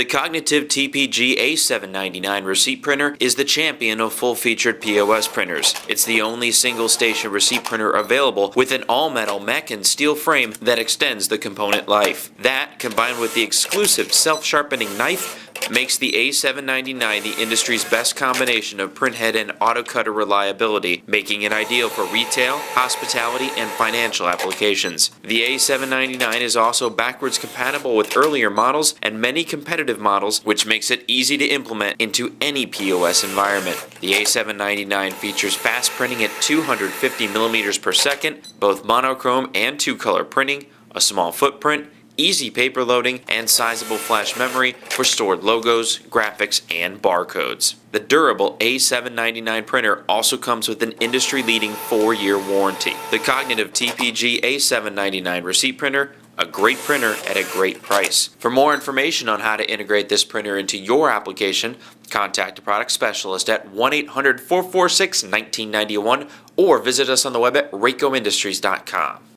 The Cognitive TPG A799 receipt printer is the champion of full-featured POS printers. It's the only single-station receipt printer available with an all-metal mech and steel frame that extends the component life. That, combined with the exclusive self-sharpening knife, makes the A799 the industry's best combination of printhead and autocutter reliability, making it ideal for retail, hospitality, and financial applications. The A799 is also backwards compatible with earlier models and many competitive models, which makes it easy to implement into any POS environment. The A799 features fast printing at 250 millimeters per second, both monochrome and two-color printing, a small footprint, easy paper loading, and sizable flash memory for stored logos, graphics, and barcodes. The durable A799 printer also comes with an industry-leading 4-year warranty. The Cognitive TPG A799 receipt printer, a great printer at a great price. For more information on how to integrate this printer into your application, contact a product specialist at 1-800-446-1991 or visit us on the web at racoindustries.com.